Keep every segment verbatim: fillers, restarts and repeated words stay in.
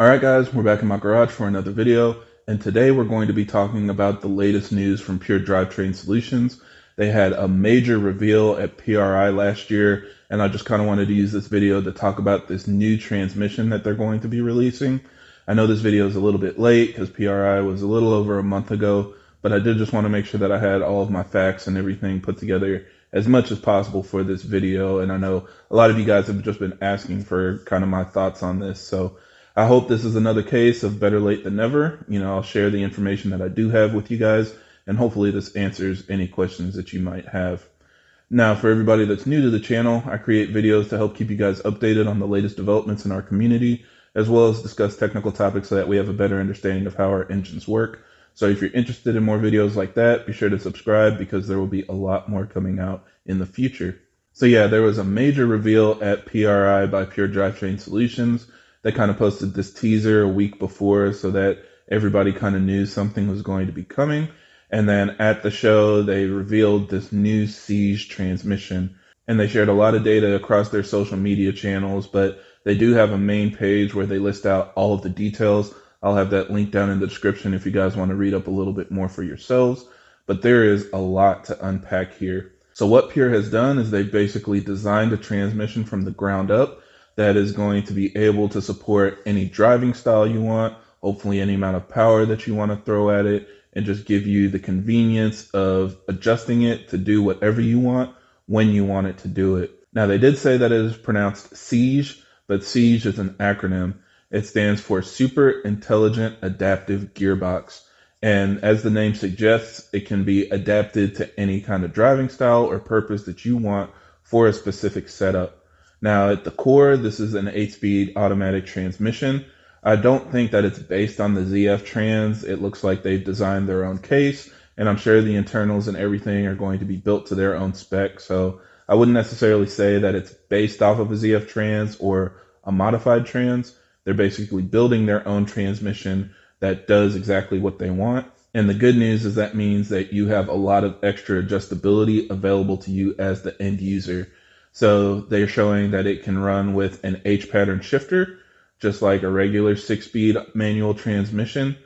Alright guys, we're back in my garage for another video, and today we're going to be talking about the latest news from Pure Drivetrain Solutions. They had a major reveal at P R I last year, and I just kind of wanted to use this video to talk about this new transmission that they're going to be releasing. I know this video is a little bit late because P R I was a little over a month ago, but I did just want to make sure that I had all of my facts and everything put together as much as possible for this video, and I know a lot of you guys have just been asking for kind of my thoughts on this, so I hope this is another case of better late than never. You know, I'll share the information that I do have with you guys, and hopefully this answers any questions that you might have. Now, for everybody that's new to the channel, I create videos to help keep you guys updated on the latest developments in our community, as well as discuss technical topics so that we have a better understanding of how our engines work. So if you're interested in more videos like that, be sure to subscribe because there will be a lot more coming out in the future. So yeah, there was a major reveal at P R I by Pure Drivetrain Solutions. They kind of posted this teaser a week before so that everybody kind of knew something was going to be coming. And then at the show, they revealed this new Siege transmission. And they shared a lot of data across their social media channels, but they do have a main page where they list out all of the details. I'll have that link down in the description if you guys want to read up a little bit more for yourselves. But there is a lot to unpack here. So what Pure has done is they've basically designed a transmission from the ground up that is going to be able to support any driving style you want, hopefully any amount of power that you want to throw at it, and just give you the convenience of adjusting it to do whatever you want when you want it to do it. Now, they did say that it is pronounced SIAG, but SIAG is an acronym. It stands for Super Intelligent Adaptive Gearbox. And as the name suggests, it can be adapted to any kind of driving style or purpose that you want for a specific setup. Now, at the core, this is an eight-speed automatic transmission. I don't think that it's based on the Z F Trans. It looks like they've designed their own case, and I'm sure the internals and everything are going to be built to their own spec. So I wouldn't necessarily say that it's based off of a Z F Trans or a modified Trans. They're basically building their own transmission that does exactly what they want. And the good news is that means that you have a lot of extra adjustability available to you as the end user. So they're showing that it can run with an H-pattern shifter, just like a regular six-speed manual transmission,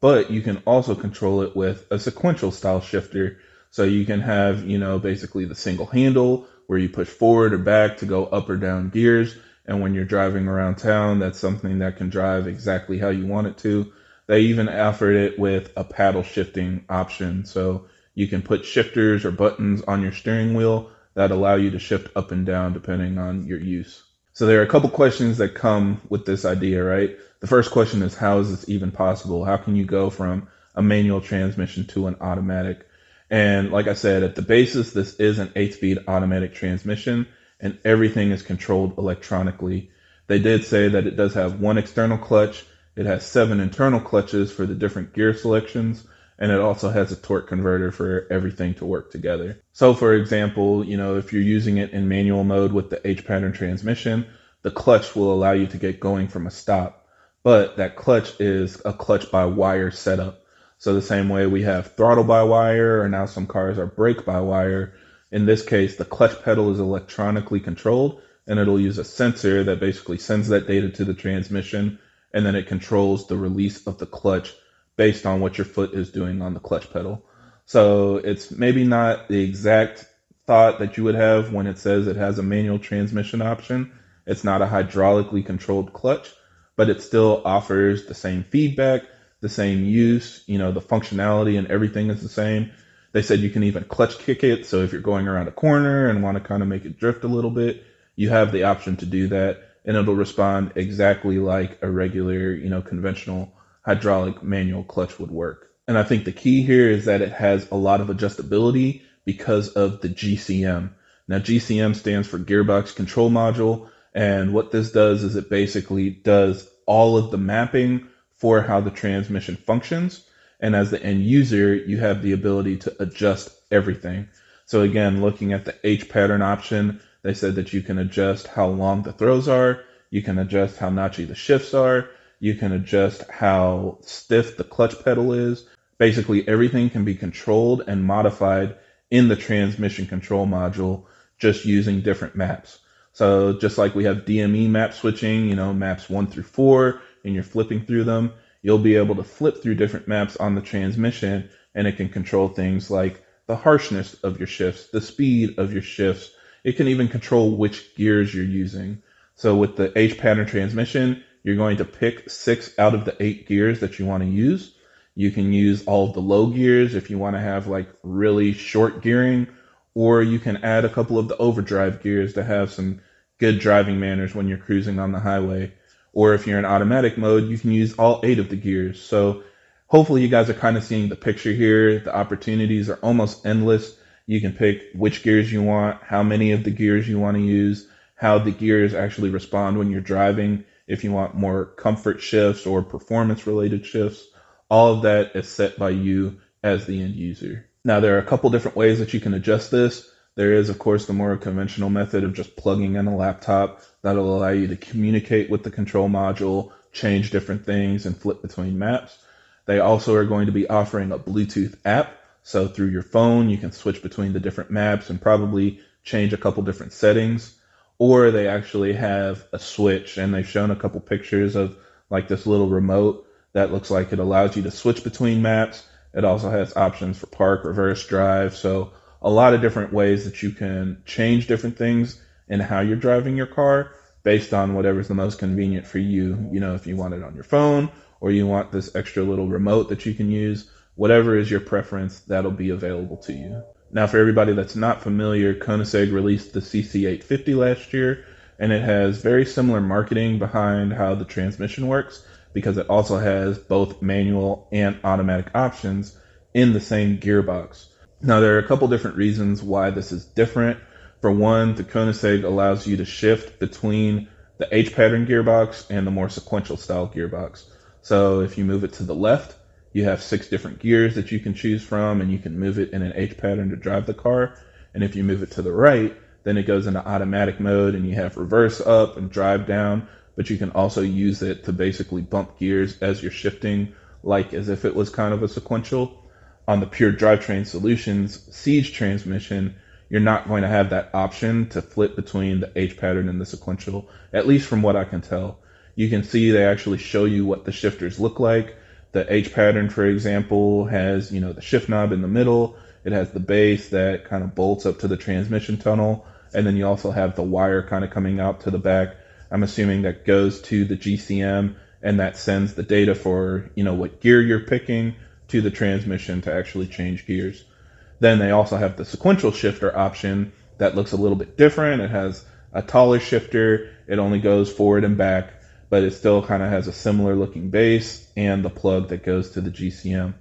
but you can also control it with a sequential style shifter. So you can have, you know, basically the single handle where you push forward or back to go up or down gears. And when you're driving around town, that's something that can drive exactly how you want it to. They even offered it with a paddle shifting option. So you can put shifters or buttons on your steering wheel that allow you to shift up and down depending on your use. So there are a couple questions that come with this idea, right? The first question is, how is this even possible? How can you go from a manual transmission to an automatic? And like I said, at the basis, this is an eight-speed automatic transmission, and everything is controlled electronically. They did say that it does have one external clutch, it has seven internal clutches for the different gear selections, and it also has a torque converter for everything to work together. So for example, you know, if you're using it in manual mode with the H-pattern transmission, the clutch will allow you to get going from a stop, but that clutch is a clutch by wire setup. So the same way we have throttle by wire, or now some cars are brake by wire. In this case, the clutch pedal is electronically controlled, and it'll use a sensor that basically sends that data to the transmission, and then it controls the release of the clutch based on what your foot is doing on the clutch pedal. So it's maybe not the exact thought that you would have when it says it has a manual transmission option. It's not a hydraulically controlled clutch, but it still offers the same feedback, the same use, you know, the functionality and everything is the same. They said you can even clutch kick it. So if you're going around a corner and want to kind of make it drift a little bit, you have the option to do that, and it'll respond exactly like a regular, you know, conventional hydraulic manual clutch would work. And I think the key here is that it has a lot of adjustability because of the G C M. Now, G C M stands for Gearbox Control Module, and what this does is it basically does all of the mapping for how the transmission functions, and as the end user, you have the ability to adjust everything. So again, looking at the H pattern option, they said that you can adjust how long the throws are, you can adjust how notchy the shifts are, you can adjust how stiff the clutch pedal is. Basically, everything can be controlled and modified in the transmission control module just using different maps. So just like we have D M E map switching, you know, maps one through four, and you're flipping through them, you'll be able to flip through different maps on the transmission, and it can control things like the harshness of your shifts, the speed of your shifts. It can even control which gears you're using. So with the H-pattern transmission, you're going to pick six out of the eight gears that you want to use. You can use all of the low gears if you want to have like really short gearing, or you can add a couple of the overdrive gears to have some good driving manners when you're cruising on the highway. Or if you're in automatic mode, you can use all eight of the gears. So hopefully you guys are kind of seeing the picture here. The opportunities are almost endless. You can pick which gears you want, how many of the gears you want to use, how the gears actually respond when you're driving, if you want more comfort shifts or performance-related shifts. All of that is set by you as the end user. Now, there are a couple different ways that you can adjust this. There is, of course, the more conventional method of just plugging in a laptop that'll allow you to communicate with the control module, change different things, and flip between maps. They also are going to be offering a Bluetooth app. So through your phone, you can switch between the different maps and probably change a couple different settings. Or they actually have a switch, and they've shown a couple pictures of like this little remote that looks like it allows you to switch between maps. It also has options for park, reverse drive. So a lot of different ways that you can change different things in how you're driving your car based on whatever's the most convenient for you. You know, if you want it on your phone or you want this extra little remote that you can use, whatever is your preference, that'll be available to you. Now, for everybody that's not familiar, Koenigsegg released the C C eight fifty last year, and it has very similar marketing behind how the transmission works, because it also has both manual and automatic options in the same gearbox. Now, there are a couple different reasons why this is different. For one, the Koenigsegg allows you to shift between the H-pattern gearbox and the more sequential style gearbox. So if you move it to the left, you have six different gears that you can choose from, and you can move it in an H-pattern to drive the car. And if you move it to the right, then it goes into automatic mode, and you have reverse up and drive down, but you can also use it to basically bump gears as you're shifting, like as if it was kind of a sequential. On the Pure Drivetrain Solutions Siege transmission, you're not going to have that option to flip between the H-pattern and the sequential, at least from what I can tell. You can see they actually show you what the shifters look like. The H-pattern, for example, has, you know, the shift knob in the middle. It has the base that kind of bolts up to the transmission tunnel, and then you also have the wire kind of coming out to the back. I'm assuming that goes to the G C M, and that sends the data for, you know, what gear you're picking to the transmission to actually change gears. Then they also have the sequential shifter option that looks a little bit different. It has a taller shifter. It only goes forward and back, but it still kind of has a similar looking base and the plug that goes to the G C M.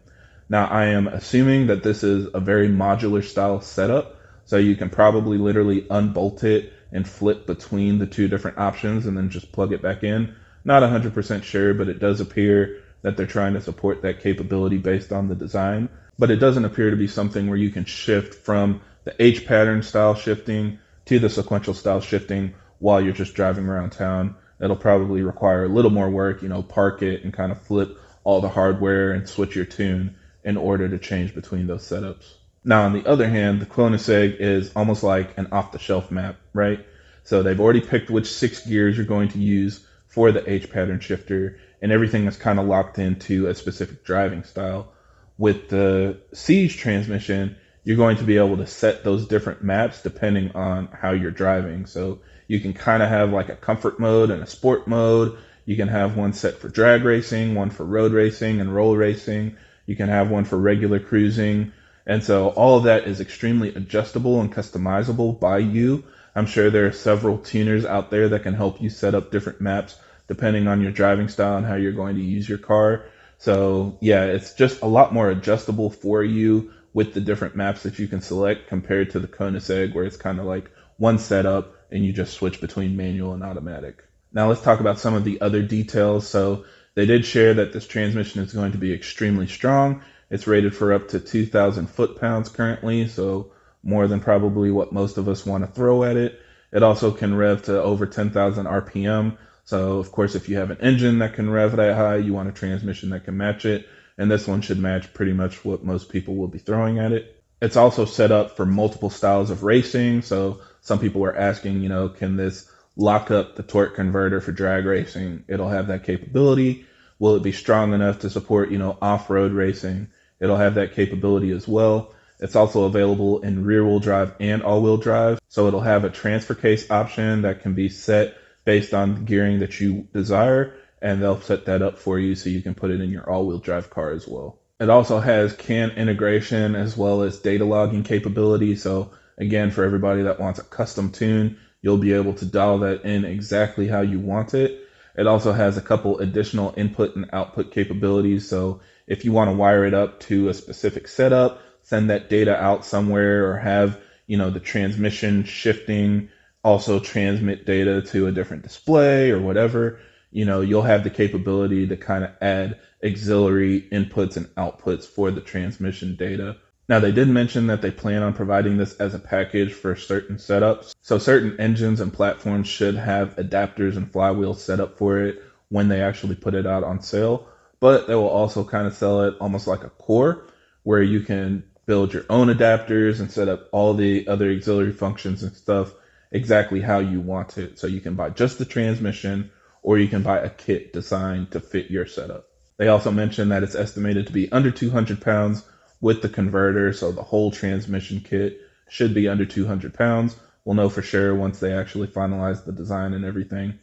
Now, I am assuming that this is a very modular style setup, so you can probably literally unbolt it and flip between the two different options and then just plug it back in. Not one hundred percent sure, but it does appear that they're trying to support that capability based on the design. But it doesn't appear to be something where you can shift from the H-pattern style shifting to the sequential style shifting while you're just driving around town. It'll probably require a little more work, you know, park it and kind of flip all the hardware and switch your tune in order to change between those setups. Now, on the other hand, the Koenigsegg is almost like an off-the-shelf map, right? So they've already picked which six gears you're going to use for the H-pattern shifter, and everything is kind of locked into a specific driving style. With the Siege transmission, you're going to be able to set those different maps depending on how you're driving. So you can kind of have like a comfort mode and a sport mode. You can have one set for drag racing, one for road racing and roll racing. You can have one for regular cruising. And so all of that is extremely adjustable and customizable by you. I'm sure there are several tuners out there that can help you set up different maps depending on your driving style and how you're going to use your car. So yeah, it's just a lot more adjustable for you with the different maps that you can select compared to the Koenigsegg, where it's kind of like one setup and you just switch between manual and automatic. Now let's talk about some of the other details. So they did share that this transmission is going to be extremely strong. It's rated for up to two thousand foot-pounds currently, so more than probably what most of us want to throw at it. It also can rev to over ten thousand R P M. So, of course, if you have an engine that can rev that high, you want a transmission that can match it. And this one should match pretty much what most people will be throwing at it. It's also set up for multiple styles of racing. So some people were asking, you know, can this lock up the torque converter for drag racing. It'll have that capability. Will it be strong enough to support, you know, off-road racing? It'll have that capability as well. It's also available in rear-wheel drive and all-wheel drive. So it'll have a transfer case option that can be set based on the gearing that you desire, and they'll set that up for you so you can put it in your all-wheel drive car as well. It also has C A N integration as well as data logging capability. So again, for everybody that wants a custom tune, you'll be able to dial that in exactly how you want it. It also has a couple additional input and output capabilities. So if you want to wire it up to a specific setup, send that data out somewhere, or have, you know, the transmission shifting also transmit data to a different display or whatever, you know, you'll have the capability to kind of add auxiliary inputs and outputs for the transmission data. Now, they did mention that they plan on providing this as a package for certain setups. So certain engines and platforms should have adapters and flywheels set up for it when they actually put it out on sale. But they will also kind of sell it almost like a core, where you can build your own adapters and set up all the other auxiliary functions and stuff exactly how you want it. So you can buy just the transmission, or you can buy a kit designed to fit your setup. They also mentioned that it's estimated to be under two hundred pounds with the converter, so the whole transmission kit should be under two hundred pounds. We'll know for sure once they actually finalize the design and everything.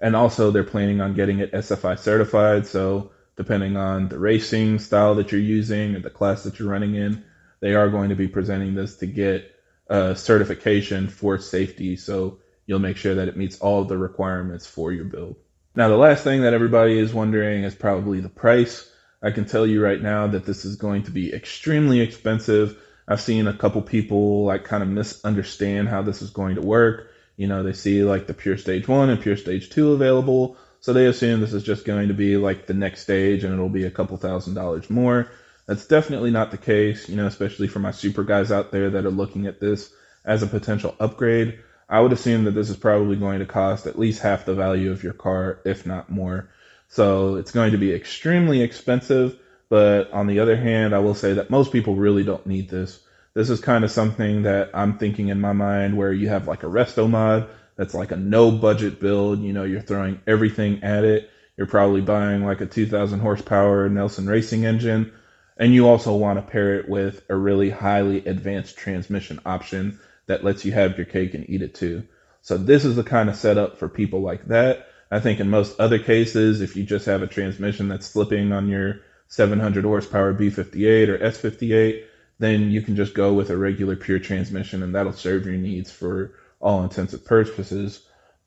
And also they're planning on getting it S F I certified, so depending on the racing style that you're using or the class that you're running in, they are going to be presenting this to get uh, certification for safety. So you'll make sure that it meets all of the requirements for your build. Now, the last thing that everybody is wondering is probably the price. I can tell you right now that this is going to be extremely expensive. I've seen a couple people like kind of misunderstand how this is going to work. You know, they see like the Pure Stage one and Pure Stage two available, so they assume this is just going to be like the next stage and it'll be a couple thousand dollars more. That's definitely not the case, you know, especially for my super guys out there that are looking at this as a potential upgrade. I would assume that this is probably going to cost at least half the value of your car, if not more. So it's going to be extremely expensive, but on the other hand, I will say that most people really don't need this. This is kind of something that I'm thinking in my mind where you have like a resto mod that's like a no budget build. You know, you're throwing everything at it. You're probably buying like a two thousand horsepower Nelson Racing engine, and you also want to pair it with a really highly advanced transmission option that lets you have your cake and eat it too. So this is the kind of setup for people like that. I think in most other cases, if you just have a transmission that's slipping on your seven hundred horsepower B fifty-eight or S fifty-eight, then you can just go with a regular Pure transmission and that'll serve your needs for all intents and purposes.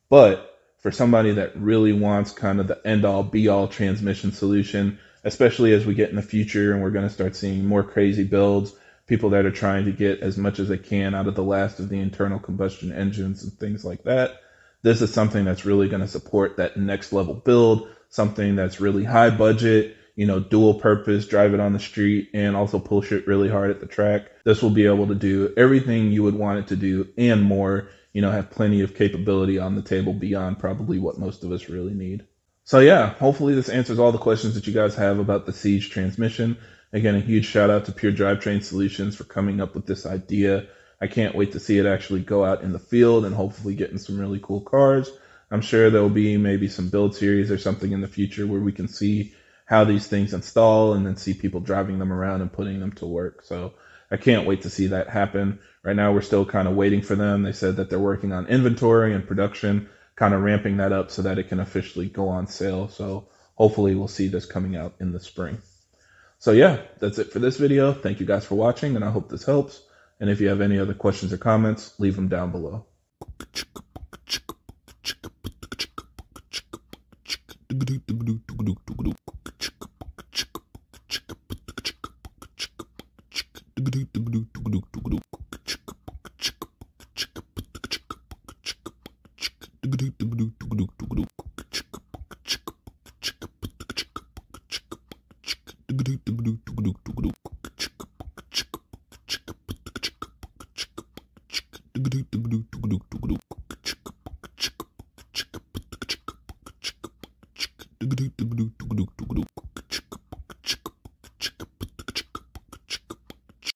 But for somebody that really wants kind of the end-all be-all transmission solution, especially as we get in the future and we're going to start seeing more crazy builds, people that are trying to get as much as they can out of the last of the internal combustion engines and things like that, this is something that's really going to support that next level build, something that's really high budget, you know, dual purpose, drive it on the street and also pull shit really hard at the track. This will be able to do everything you would want it to do and more, you know, have plenty of capability on the table beyond probably what most of us really need. So yeah, hopefully this answers all the questions that you guys have about the Siege transmission. Again, a huge shout out to Pure Drivetrain Solutions for coming up with this idea. I can't wait to see it actually go out in the field and hopefully getting some really cool cars. I'm sure there'll be maybe some build series or something in the future where we can see how these things install and then see people driving them around and putting them to work. So I can't wait to see that happen. Right now, we're still kind of waiting for them. They said that they're working on inventory and production, kind of ramping that up so that it can officially go on sale. So hopefully we'll see this coming out in the spring. So yeah, that's it for this video. Thank you guys for watching, and I hope this helps. And if you have any other questions or comments, leave them down below. Do do do do do do do do.